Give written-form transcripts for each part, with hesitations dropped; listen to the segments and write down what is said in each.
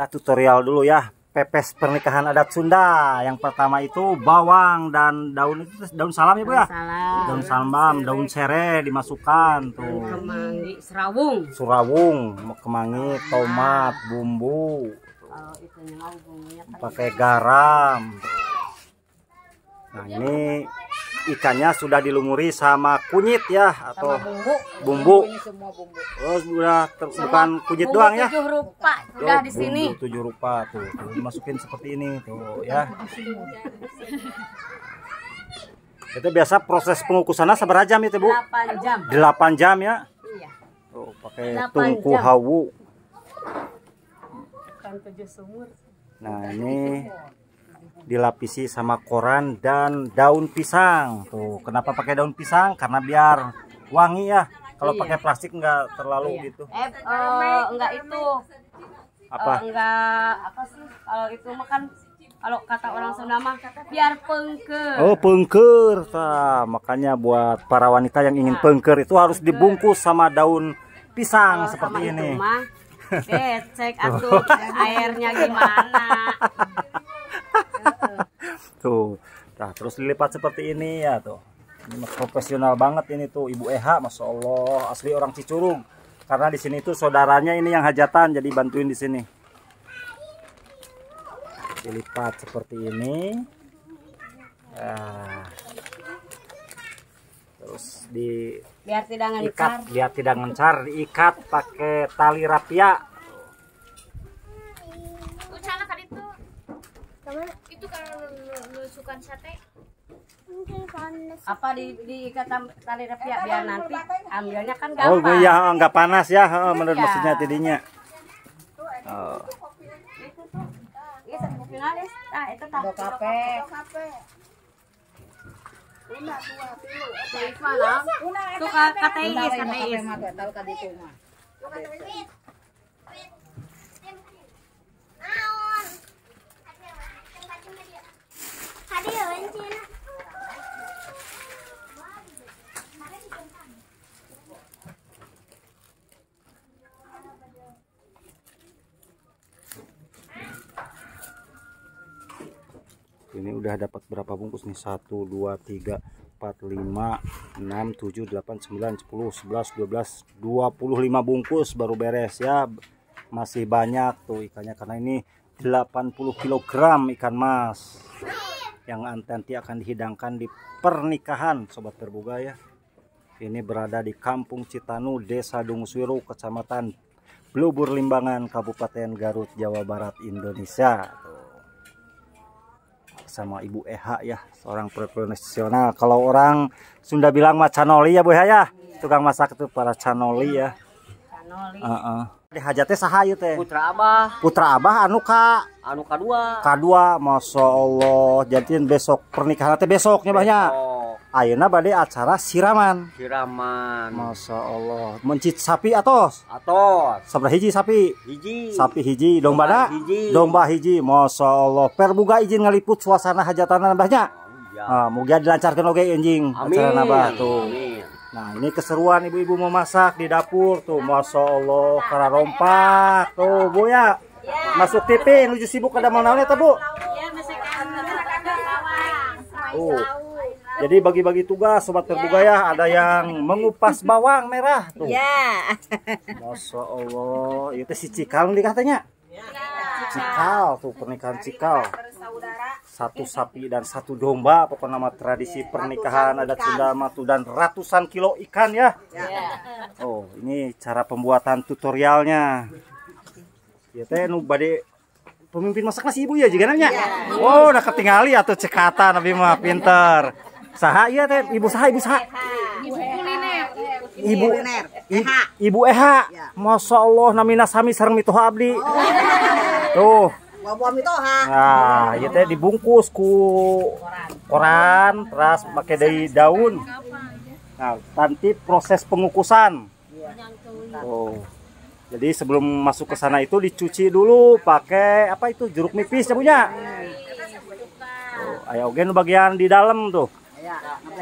Kita tutorial dulu ya, pepes pernikahan adat Sunda. Yang pertama itu bawang dan daun, itu daun salam ya Bu ya? Daun salam, daun sere dimasukkan tuh. Kemangi, serawung. Serawung, kemangi, tomat, bumbu. Pakai garam. Nah, ini ikannya sudah dilumuri sama kunyit ya, atau bumbu. Oh, sudah bukan kunyit doang ya. 7 rupa sudah di sini. 7 rupa tuh. Dimasukin seperti ini tuh ya. Itu biasa proses pengukusannya seberapa jam itu, Bu? 8 jam. 8 jam ya? Iya. Tuh, pakai tungku hawu. Nah, ini dilapisi sama koran dan daun pisang tuh. Kenapa pakai daun pisang? Karena biar wangi ya. Kalau iya, pakai plastik nggak terlalu iya, gitu. Enggak itu apa? Enggak apa sih? Kalau itu makan, kalau kata orang Sunda mah biar pengker. Oh, pengker. Nah, makanya buat para wanita yang ingin pengker itu harus dibungkus sama daun pisang seperti ini. Cek atuh airnya gimana. Tuh. Nah, terus dilipat seperti ini ya tuh. Ini profesional banget ini tuh Ibu Eha, Masya Allah, asli orang Cicurug. Karena di sini tuh saudaranya ini yang hajatan, jadi bantuin di sini. Dilipat seperti ini. Nah. Terus di biar tidak ngencar, biar tidak ngencar, diikat pakai tali rapia. Itu kalau nusukan sate apa diikat tali rapia biar nanti ambilnya kan gampang. Oh iya, nggak panas ya, menurut maksudnya tidinya. Oh. Itu Ini udah dapat berapa bungkus nih? 1, 2, 3, 4, 5, 6, 7, 8, 9, 10, 11, 12, 25 bungkus baru beres ya. Masih banyak tuh ikannya, karena ini 80 kg ikan mas yang nanti akan dihidangkan di pernikahan Sobat Perbuga ya. Ini berada di Kampung Citanu, Desa Dungusiru, Kecamatan Blubur Limbangan, Kabupaten Garut, Jawa Barat, Indonesia. Sama Ibu Eha ya, seorang profesional. Kalau orang Sunda bilang mah canoli ya Bu Eha ya, tukang masak itu para canoli ya. Canoli. Di hajatnya saha ieu teh? Putra Abah. Putra Abah anu ka? Anu kadua. Kadua, Masya Allah. Jadi besok pernikahan teh besoknya banyak. Ayeuna bade acara siraman. Siraman. Masya Allah. Mencit sapi atos. Atos. Sabra hiji sapi. Hiji. Sapi hiji. Domba da. Hiji. Domba hiji. Masya Allah. Perbuga izin ngeliput suasana hajatan abahnya. Nah, mugia dilancarkan oke anjing. Acara nabah tuh. Amin. Nah, ini keseruan ibu-ibu mau masak di dapur tuh. Masya Allah. Kara rompak tuh Bu ya. Masuk TV menuju sibuk ada manaunnya tuh Bu. Jadi bagi-bagi tugas Sobat Perbuga ya, ada yang mengupas bawang merah tuh. Iya. Masya Allah, itu si Cikal nih katanya. Ya. Cikal tuh, pernikahan Cikal. Satu sapi dan satu domba, pokoknya nama tradisi pernikahan adat Sunda matu dan ratusan kilo ikan ya. Oh, ini cara pembuatan tutorialnya. Ya teh nu bade pemimpin masak masih ibu ya juga namanya. Oh, udah ketinggali atau cekatan tapi mah pinter. Saha iya teh, ibu saha, ibu saha. Ibu Eha. Masya Allah, namina sami sareng mitoha abdi. Tuh. Buah-buah mitoha. Nah, ieu teh dibungkus ku koran, terus pakai dari daun. Nah, nanti proses pengukusan. Tuh. Jadi sebelum masuk ke sana itu dicuci dulu pakai apa itu jeruk nipis ya punya. Ayo gen bagian di dalam tuh.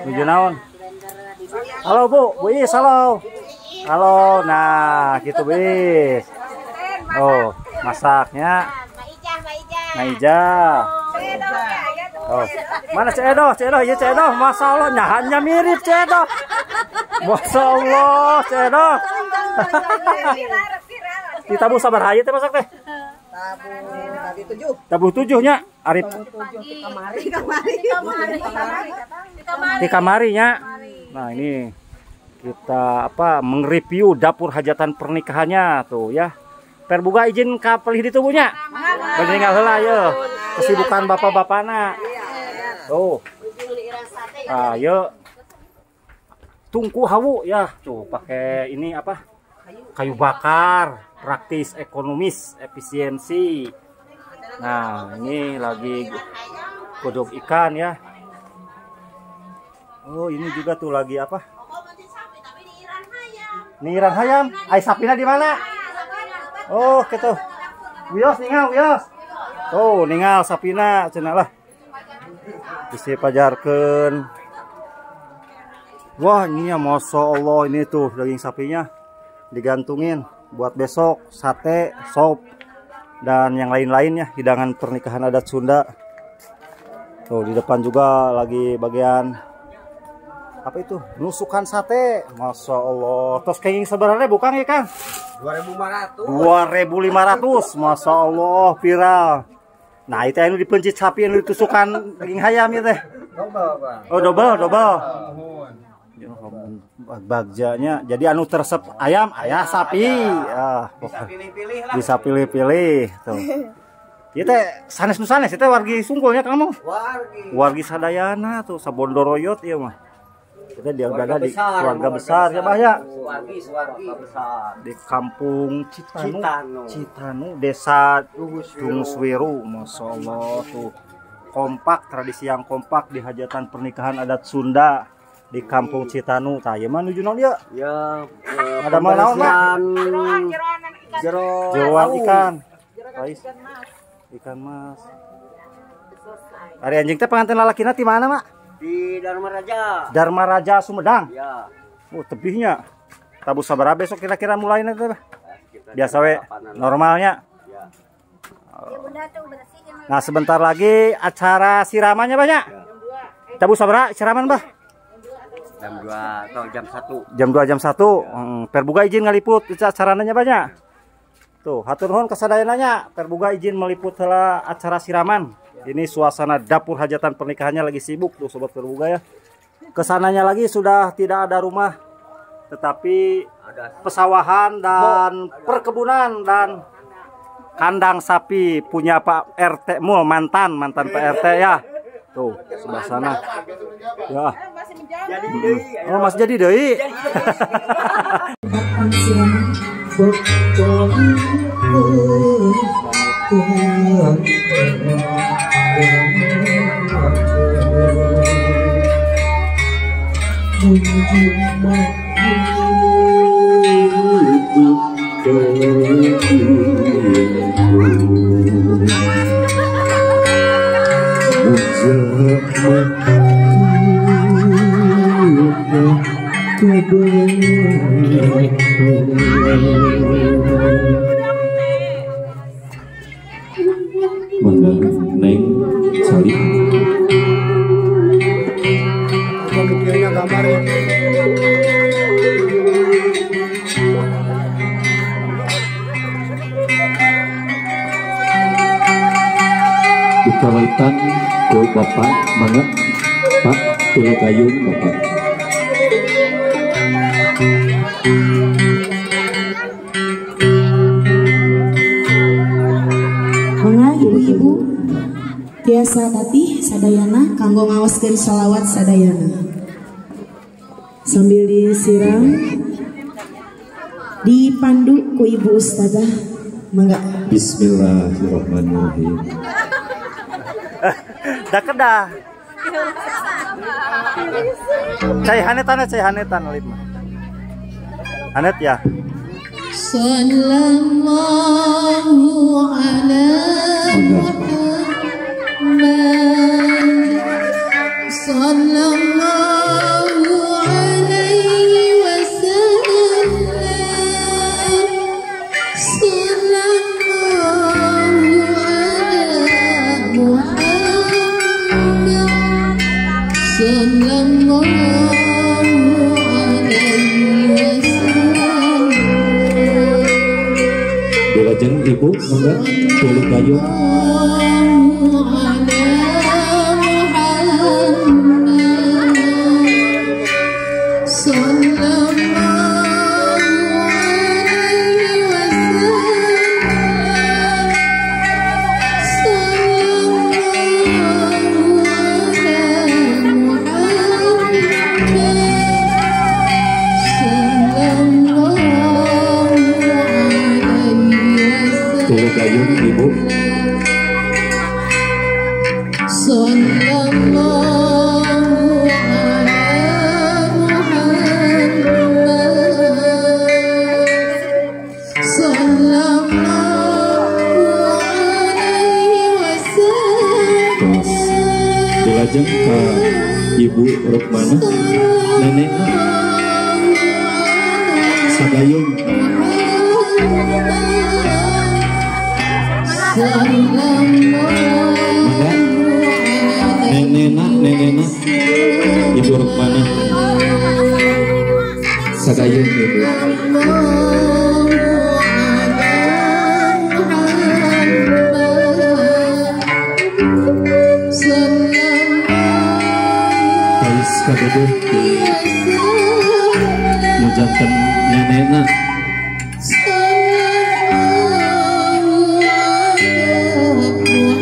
Tujuh naon. Halo Bu, Bu Is, halo. Halo, nah gitu Bis. Oh, masaknya Maija. Oh. Mana Cedoh? Cedoh, ya Cedoh. Masya Allah, nyahannya mirip Cedoh. Masya Allah, Cedoh. Kita bu sabar aja teh masak teh. Tabu tujuhnya. Arif. Di kamarinya. Nah ini kita mengreview dapur hajatan pernikahannya tuh ya. Perbuga izin ka pelih di tubuhnya. Beningal heula ye. Kesibukan bapak-bapana. Tuh. Ayo. Tungku hawu ya. Tuh pakai ini kayu bakar, praktis, ekonomis, efisiensi. Nah, ini lagi godok ikan ya. Oh, ini juga tuh lagi Niran hayam. Ai sapina di mana? Oh, gitu. Wios. Tuh, ningal sapina cenah lah. Bisa pajarkeun. Wah, ini ya Masya Allah, ini tuh daging sapinya digantungin buat besok sate, sop dan yang lain-lainnya hidangan pernikahan adat Sunda. Tuh, di depan juga lagi bagian nusukan sate. Masya Allah. Terus kenging sebenarnya bukan ya, Kang? 2.500. Masya Allah, viral. Nah, itu yang dipencet sapi yang ditusukan daging ayam itu. Oh, dobel. Bagjanya. Jadi anu tersep ayam, ayah sapi. Bisa pilih-pilih. Tuh. Itu sanes-nusanes, itu wargi sungkulnya kamu. Wargi sadayana tuh, sabondoroyot iya mah. Kita dianggap di keluarga besar ya Mbah ya. Di kampung Citanu, desa Dungusiru. Masya Allah tuh. Kompak, tradisi yang kompak di hajatan pernikahan adat Sunda di kampung Citanu. Tah ieu mah nuju naon ieu? Ya, ada mah naon mah? Jeroan ikan. Ikan mas. Ari anjing teh pengantin lalakina di mana, Mak? Di Dharma Raja Sumedang. Ya. Oh, tebihnya. Tabu sabar besok kira-kira mulainya teh. Biasa we normalnya. Ya. Nah, sebentar lagi acara siramannya banyak. Ya. Tabu sabar siraman, Bah. Jam 2 atau jam 1. Jam 2 jam 1. Ya. Perbuga izin ngaliput acaranya banyak. Tuh, hatur nuhun kesadayananya. Perbuga izin meliput heula acara siraman. Ini suasana dapur hajatan pernikahannya lagi sibuk tuh Sobat Perbuga ya. Kesananya lagi sudah tidak ada rumah, tetapi pesawahan dan perkebunan dan kandang sapi punya Pak RT mul mantan Pak RT ya. Tuh sebelah sana. Ya. Oh masih jadi deui. Kawaitan ko bapak banget Pak Tiyaka bapak mangga ibu-ibu tiasa tatih sadayana kanggo ngaoskeun shalawat sadayana sambil disiram dipandu ku Ibu Ustadah mangga. Bismillahirrahmanirrahim. Dah kedah. Cai hanetan lima. Hanet ya. Sallallahu alaihi wasallam. Sallallahu alaihi wasallam. Sallallahu Bulu Gayung. Ibu Rukmana Nenek Sabayung. Nenena Ibu Rukmana Sabayung. Ibu kabeh mengucapkan nenekna Sunda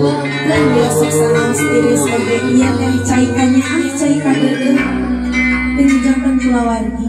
Bukan biasa salam sendiri sebagainya yang caikannya caikan itu penjamkan kulawargi.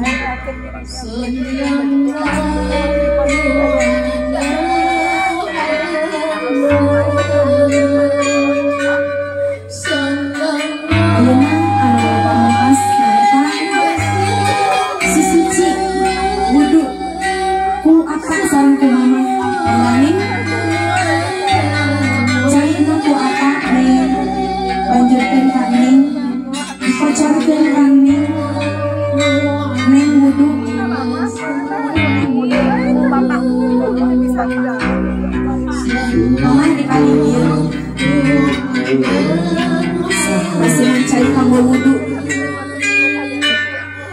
Masih mencari kamu wudhu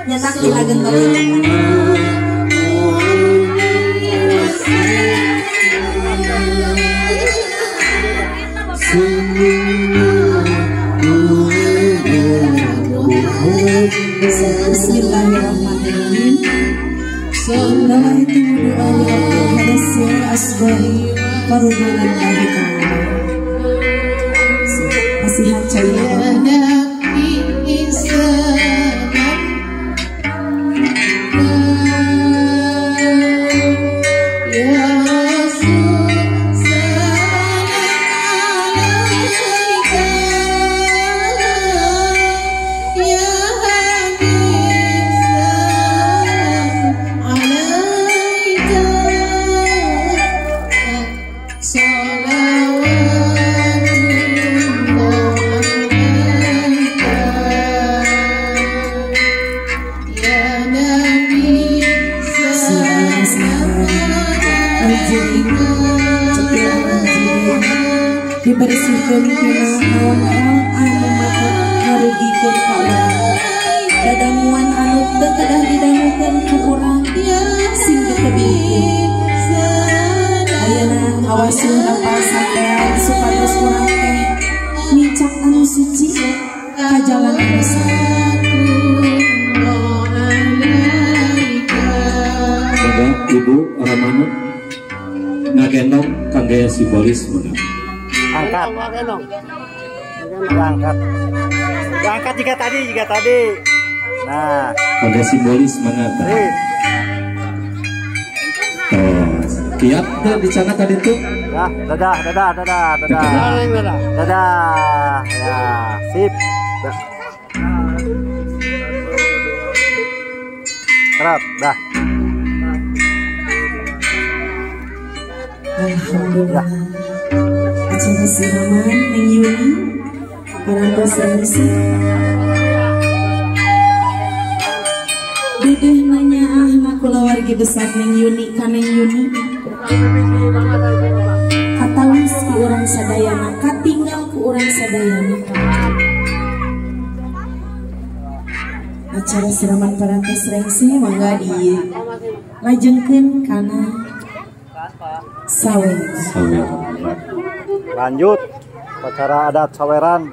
nyetak di agen Bismillahirrahmanirrahim. Assalamualaikum warahmatullahi wabarakatuh. Simbolis Sunda. Angkat jika tadi. Nah, ada simbolis mengata. Kiat dan di sana tadi tuh. Dadah. Ya, sip. Kerap, dah. Alhamdulillah. Acara siraman Neng Yuni, perantau serisi. Dedeh nanya ahna kulawargi besar Neng Yuni kan Neng Yuni. Katawis ku urang sadayana, katinggal ku urang sadayana. Acara siraman perantau serisi mangga di lajengkeun kana saweran. Lanjut acara adat saweran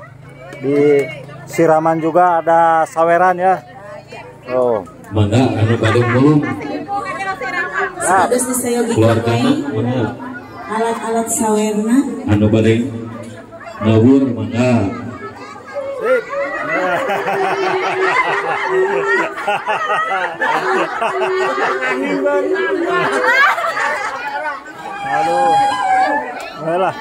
di siraman juga ada saweran ya. Oh, mangga anu badung mulung. Sados disayogi alat-alat sawerna. Anu badeng ngawur mangga. Sip. Halo, ayolah.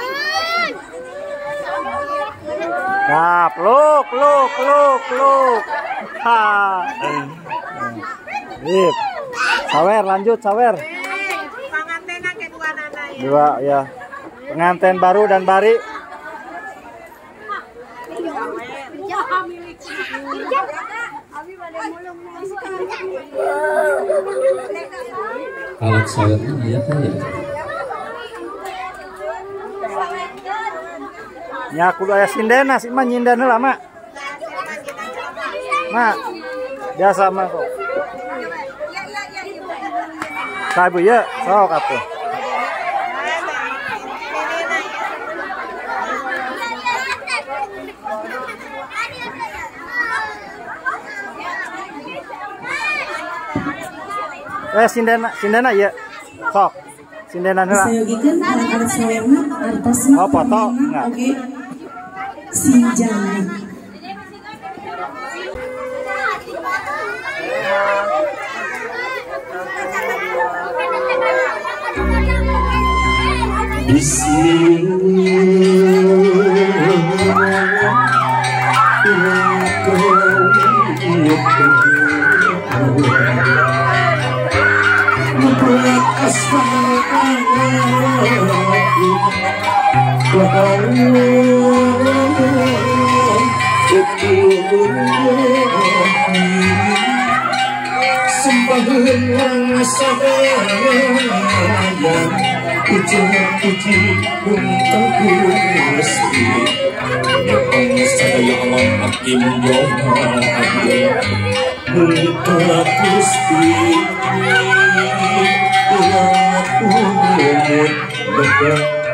Nah, peluk. Sip. Sawer, lanjut sawer. Dua ya. Pengantin baru dan bari. Alat sawernya ya kayak. Ya kudu aya sindena sih mah nyindana lah mak. Mak. Biasa mah kok. Sabu ya, sok atuh. Sindena ya. Sok. Sindenan heula. Sayogikeun artos saweuna artosna. Oh, foto enggak? Oke. Sinjana.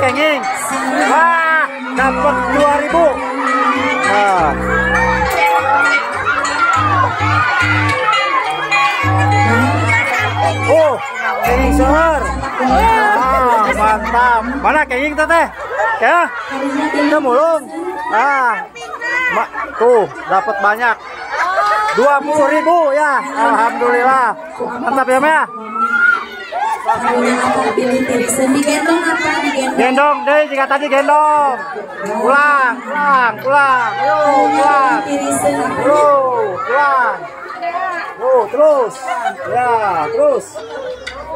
Kenging, wah, dapat 2000. Nah. Oh, kenging sohor. Ah, mantap. Mana kenging teteh? Ya, kita mulung. Ah, tuh dapat banyak. 20.000 ya. Alhamdulillah. Mantap ya, Maya. Gendong deh, jika tadi gendong. Pulang. Pulang.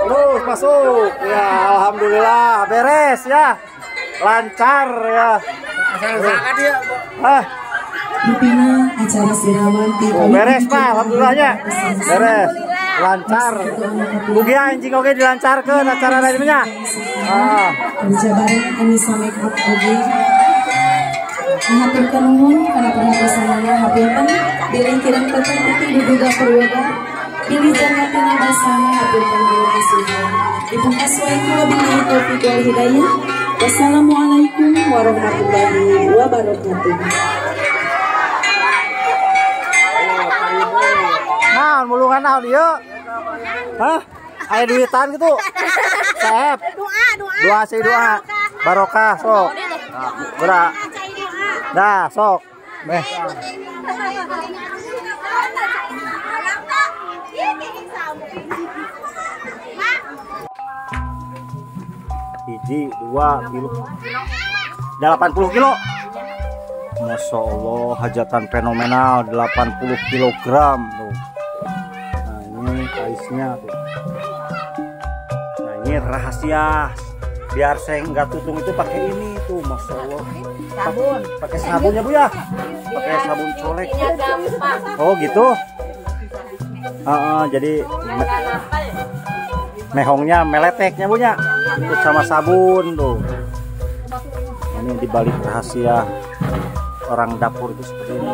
Terus masuk. Ya, alhamdulillah beres ya. Lancar ya. Beres Pak, alhamdulillahnya. Beres. Lancar, bukan anjing oke dilancarkan acara lainnya. Berjabaran kami sampai up oke. Hampir penuhun karena pernapasannya hampir penuh. Bilang kirim pesan putih diduga perwaga. Pilih jangan tina bersama hampir penuh kesulitan. Ibu Aswai kalau bilang itu fikir hidayah. Wassalamualaikum warahmatullahi wabarakatuh. Mulungan naon ieu? Hah? Aya duitan gitu. Saep. Doa si doa. Barokah sok. Gerak. Dah sok. Beh. hiji, dua, kilo. 80 kilo. Masya Allah, hajatan fenomenal, 80 kilogram tuh. Nah ini kaisnya tuh. Nah ini rahasia, biar saya nggak tutung itu pakai ini tuh, Masya Allah. Sabun, pakai sabunnya Bu ya? Pakai sabun colek. Oh gitu. Jadi mehongnya, meleteknya Bu ya? Itu sama sabun tuh. Ini dibalik rahasia orang dapur itu seperti ini.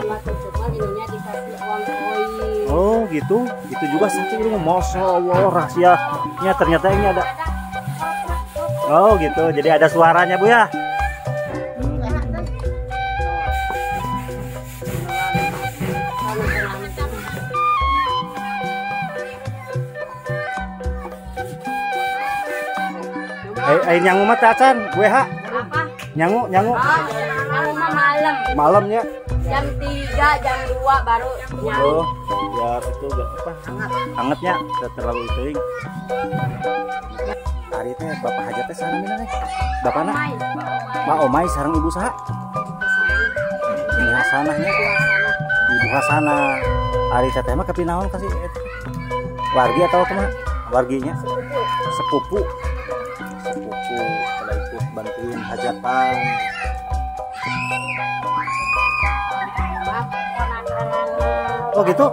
Oh gitu, itu juga satu ini, Masya Allah rahasianya ternyata ini ada. Oh gitu, jadi ada suaranya Bu ya. Yang umat cacan, Bu Eha. Apa? Nyangu. Malam ya jam 3 jam 2 baru nyaru. Ya itu gak apa hangatnya tidak terlalu sering hari teh bapak hajatnya sana mina teh bapak nak Pak Omay sarang ibu saha Ibu Hasanahnya Ibu Hasanah hari teh mah kepinaon kasih wargi atau kemana warginya sepupu pada ikut bantuin hajatan. Oh gitu.